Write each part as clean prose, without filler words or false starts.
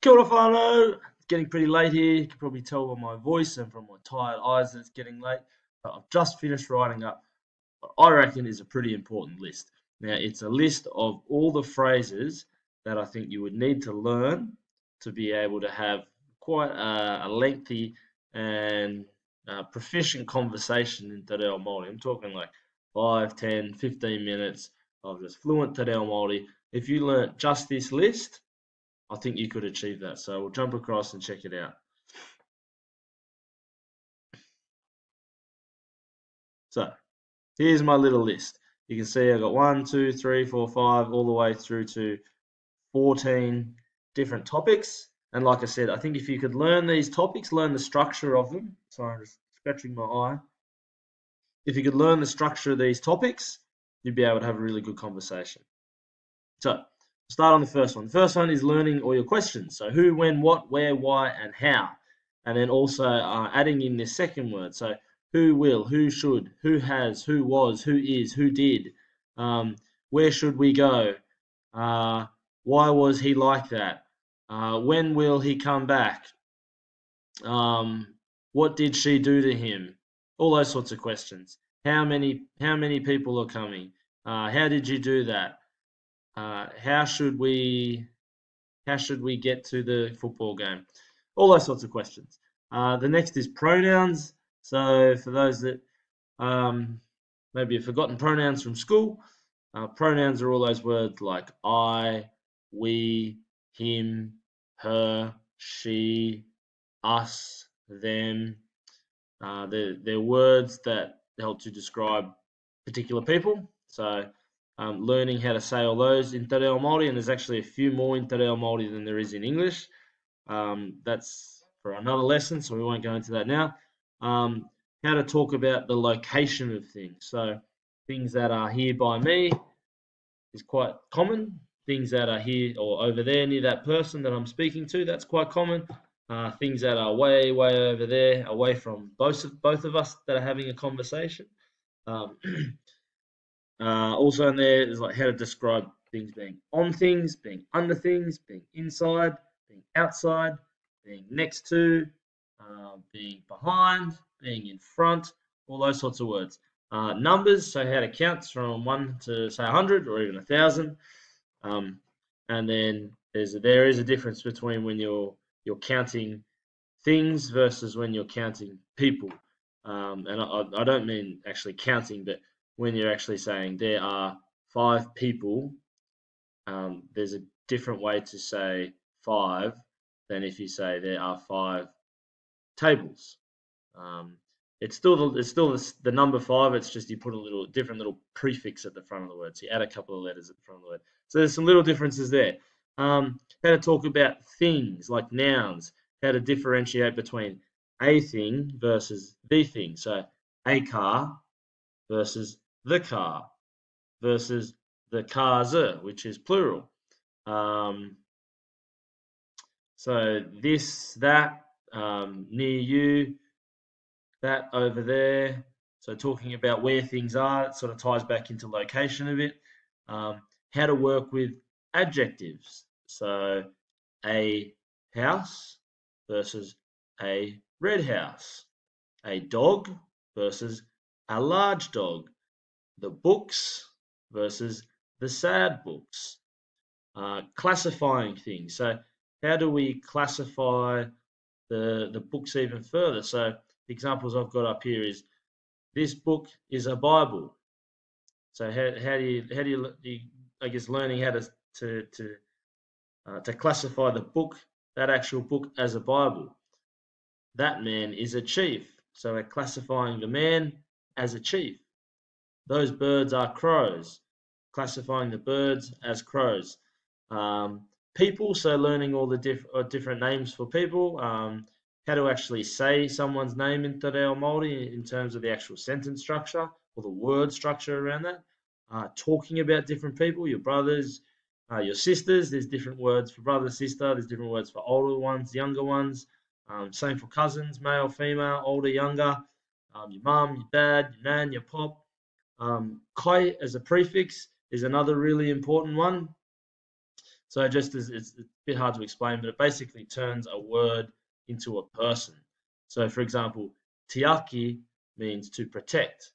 Kia ora whanau. It's getting pretty late here. You can probably tell by my voice and from my tired eyes that it's getting late. But I've just finished writing up what I reckon is a pretty important list. Now, it's a list of all the phrases that I think you would need to learn to be able to have quite a lengthy and proficient conversation in Te Reo Māori. I'm talking like 5, 10, 15 minutes of just fluent Te Reo Māori. If you learnt just this list, I think you could achieve that. So we'll jump across and check it out. So here's my little list. You can see I've got 1, 2, 3, 4, 5, all the way through to 14 different topics. And like I said, I think if you could learn these topics, learn the structure of them. Sorry, I'm just scratching my eye. If you could learn the structure of these topics, you'd be able to have a really good conversation. So start on the first one. The first one is learning all your questions. So who, when, what, where, why, and how. And then also adding in this second word. So who will, who should, who has, who was, who is, who did, where should we go, why was he like that, when will he come back, what did she do to him, all those sorts of questions. How many people are coming, how did you do that, how should we get to the football game, all those sorts of questions. The next is pronouns. So for those that maybe have forgotten pronouns from school, pronouns are all those words like I, we, him, her, she, us, them. They're words that help to describe particular people. So learning how to say all those in Te Reo Māori, and there's actually a few more in Te Reo Māori than there is in English. That's for another lesson, so we won't go into that now. How to talk about the location of things. So things that are here by me is quite common. Things that are here or over there near that person that I'm speaking to, that's quite common. Things that are way, way over there, away from both of us that are having a conversation. Also in there is like how to describe things being on things, being under things, being inside, being outside, being next to, being behind, being in front, all those sorts of words. Numbers, so how to count from 1 to say 100 or even 1,000. And then there is a difference between when you're counting things versus when you're counting people. And I don't mean actually counting, but when you're actually saying there are 5 people, there's a different way to say 5 than if you say there are 5 tables. It's still the number 5. It's just you put a little different little prefix at the front of the word. So you add a couple of letters at the front of the word. So there's some little differences there. How to talk about things like nouns. How to differentiate between a thing versus the thing. So a car versus the car versus the cars, which is plural. So this, that. Near you, that over there. So talking about where things are, it sort of ties back into location a bit. How to work with adjectives. So a house versus a red house. A dog versus a large dog. The books versus the sad books. Classifying things. So how do we classify the books even further? So the examples I've got up here is this book is a Bible. So how do you I guess learning how to classify the book, that actual book, as a Bible. That man is a chief. So we're classifying the man as a chief. Those birds are crows. Classifying the birds as crows. People, so learning all the different names for people, how to actually say someone's name in Te Reo Māori in terms of the actual sentence structure or the word structure around that. Talking about different people, your brothers, your sisters. There's different words for brother, sister. There's different words for older ones, younger ones. Same for cousins, male, female, older, younger. Your mum, your dad, your nan, your pop. Kai as a prefix is another really important one. So it just is, it's a bit hard to explain, but it basically turns a word into a person. So for example, tiaki means to protect.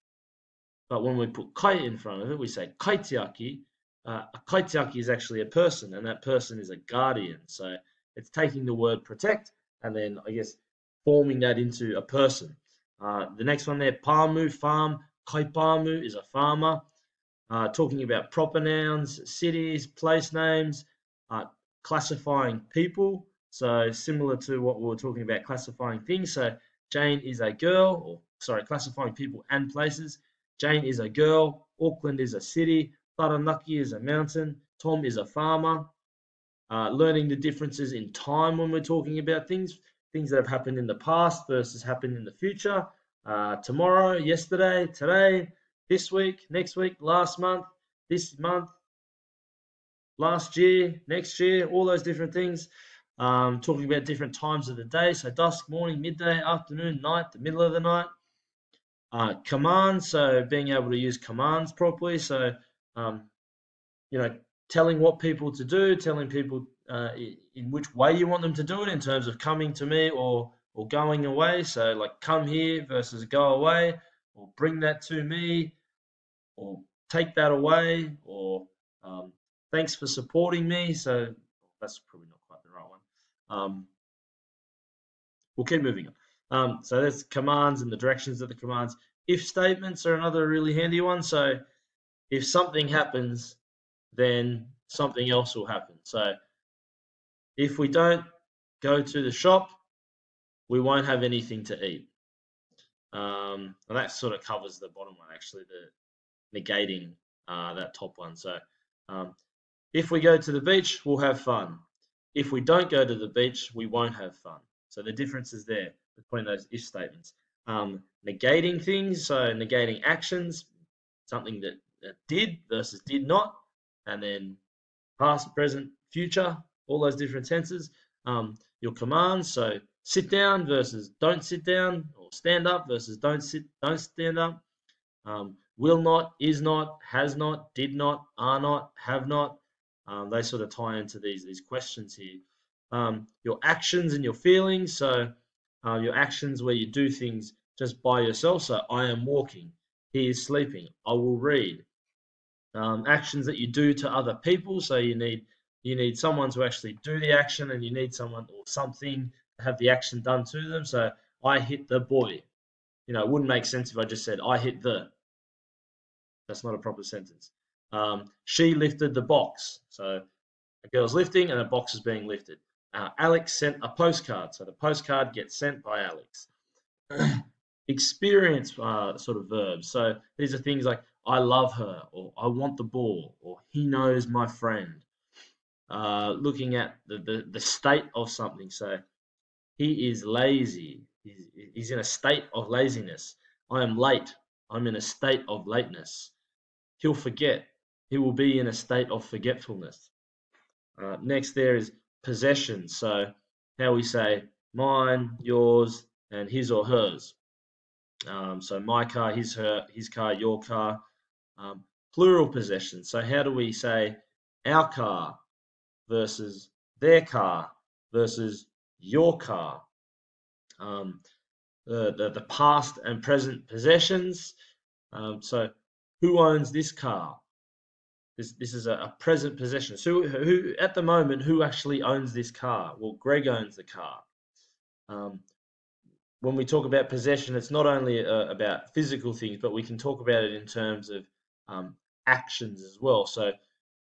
But when we put kai in front of it, we say kaitiaki. A kaitiaki is actually a person, and that person is a guardian. So it's taking the word protect and then, I guess, forming that into a person. The next one there, pāmu, farm. Kaipāmu is a farmer. Talking about proper nouns, cities, place names, classifying people. So similar to what we were talking about, classifying things. So Jane is a girl, or sorry, classifying people and places. Jane is a girl. Auckland is a city. Taranaki is a mountain. Tom is a farmer. Learning the differences in time when we're talking about things, things that have happened in the past versus happened in the future. Tomorrow, yesterday, today, this week, next week, last month, this month, last year, next year, all those different things. Talking about different times of the day. So dusk, morning, midday, afternoon, night, the middle of the night. Commands, so being able to use commands properly. So, you know, telling what people to do, telling people in which way you want them to do it in terms of coming to me or going away. So like come here versus go away, or bring that to me, or take that away, or thanks for supporting me. So that's probably not quite the right one. We'll keep moving on. So that's commands and the directions of the commands. If statements are another really handy one. So if something happens, then something else will happen. So if we don't go to the shop, we won't have anything to eat. And that sort of covers the bottom one, actually, the negating that top one. So if we go to the beach, we'll have fun. If we don't go to the beach, we won't have fun. So the difference is there between those if statements. Negating things, so negating actions, something that did versus did not, and then past, present, future, all those different tenses. Your commands, so sit down versus don't sit down, or stand up versus don't stand up. Will not, is not, has not, did not, are not, have not. They sort of tie into these questions here. Your actions and your feelings, so your actions where you do things just by yourself. So I am walking, he is sleeping, I will read. Actions that you do to other people, so you need someone to actually do the action, and you need someone or something to have the action done to them. So I hit the boy. You know, it wouldn't make sense if I just said I hit the. That's not a proper sentence. She lifted the box. So a girl's lifting and a box is being lifted. Alex sent a postcard. So the postcard gets sent by Alex. Experience sort of verbs. So these are things like I love her, or I want the ball, or he knows my friend. Looking at the state of something. So he is lazy. He's in a state of laziness. I am late. I'm in a state of lateness. He'll forget. He will be in a state of forgetfulness. Next there is possession. So how we say mine, yours, and his or hers. So my car, his, her, his car, your car. Plural possession. So how do we say our car versus their car versus your car? The past and present possessions. So who owns this car? This is a present possession. So who at the moment, who actually owns this car? Well, Greg owns the car. When we talk about possession, it's not only about physical things, but we can talk about it in terms of actions as well. So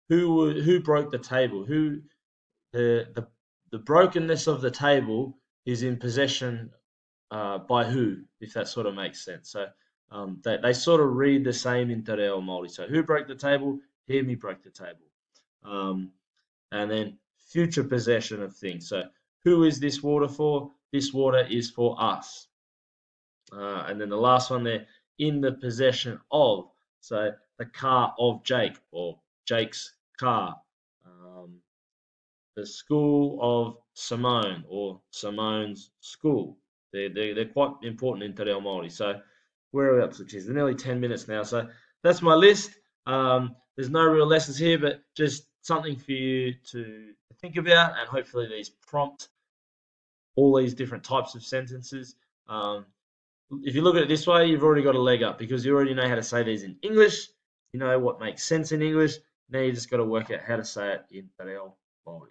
who broke the table? Who the brokenness of the table is in possession by who, if that sort of makes sense. So they sort of read the same in Te Reo Māori. So who broke the table? He broke the table. And then future possession of things. So who is this water for? This water is for us. And then the last one there, in the possession of. So the car of Jake, or Jake's car. The school of Simone, or Simone's school. They're quite important in Te Reo Māori. So where are we up to? Geez, we're nearly 10 minutes now. So that's my list. There's no real lessons here, but just something for you to think about, and hopefully these prompt all these different types of sentences. If you look at it this way, you've already got a leg up because you already know how to say these in English. You know what makes sense in English. Now you just got to work out how to say it in Te Reo Māori.